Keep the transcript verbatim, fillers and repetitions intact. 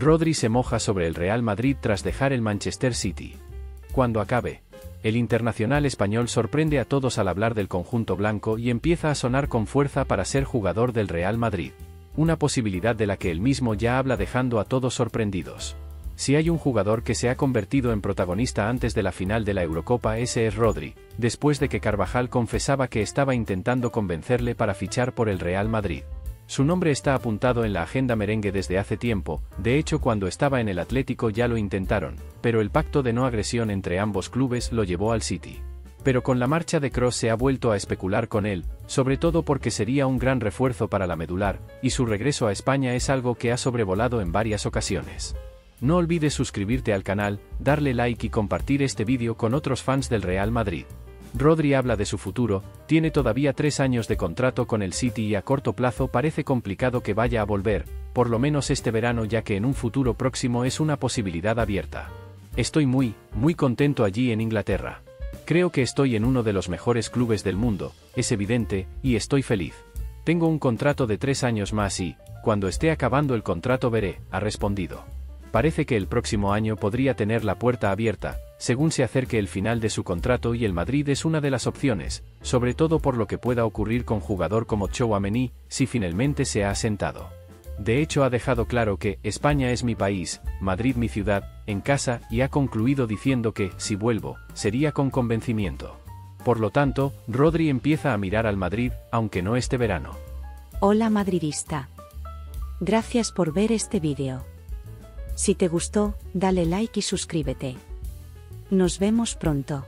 Rodri se moja sobre el Real Madrid tras dejar el Manchester City. Cuando acabe, el internacional español sorprende a todos al hablar del conjunto blanco y empieza a sonar con fuerza para ser jugador del Real Madrid. Una posibilidad de la que él mismo ya habla dejando a todos sorprendidos. Si hay un jugador que se ha convertido en protagonista antes de la final de la Eurocopa, ese es Rodri, después de que Carvajal confesaba que estaba intentando convencerle para fichar por el Real Madrid. Su nombre está apuntado en la agenda merengue desde hace tiempo, de hecho cuando estaba en el Atlético ya lo intentaron, pero el pacto de no agresión entre ambos clubes lo llevó al City. Pero con la marcha de Kroos se ha vuelto a especular con él, sobre todo porque sería un gran refuerzo para la medular, y su regreso a España es algo que ha sobrevolado en varias ocasiones. No olvides suscribirte al canal, darle like y compartir este vídeo con otros fans del Real Madrid. Rodri habla de su futuro, tiene todavía tres años de contrato con el City y a corto plazo parece complicado que vaya a volver, por lo menos este verano, ya que en un futuro próximo es una posibilidad abierta. Estoy muy, muy contento allí en Inglaterra. Creo que estoy en uno de los mejores clubes del mundo, es evidente, y estoy feliz. Tengo un contrato de tres años más y, cuando esté acabando el contrato veré, ha respondido. Parece que el próximo año podría tener la puerta abierta, según se acerque el final de su contrato, y el Madrid es una de las opciones, sobre todo por lo que pueda ocurrir con jugador como Tchouaméni, si finalmente se ha asentado. De hecho ha dejado claro que España es mi país, Madrid mi ciudad, en casa, y ha concluido diciendo que, si vuelvo, sería con convencimiento. Por lo tanto, Rodri empieza a mirar al Madrid, aunque no este verano. Hola madridista. Gracias por ver este vídeo. Si te gustó, dale like y suscríbete. Nos vemos pronto.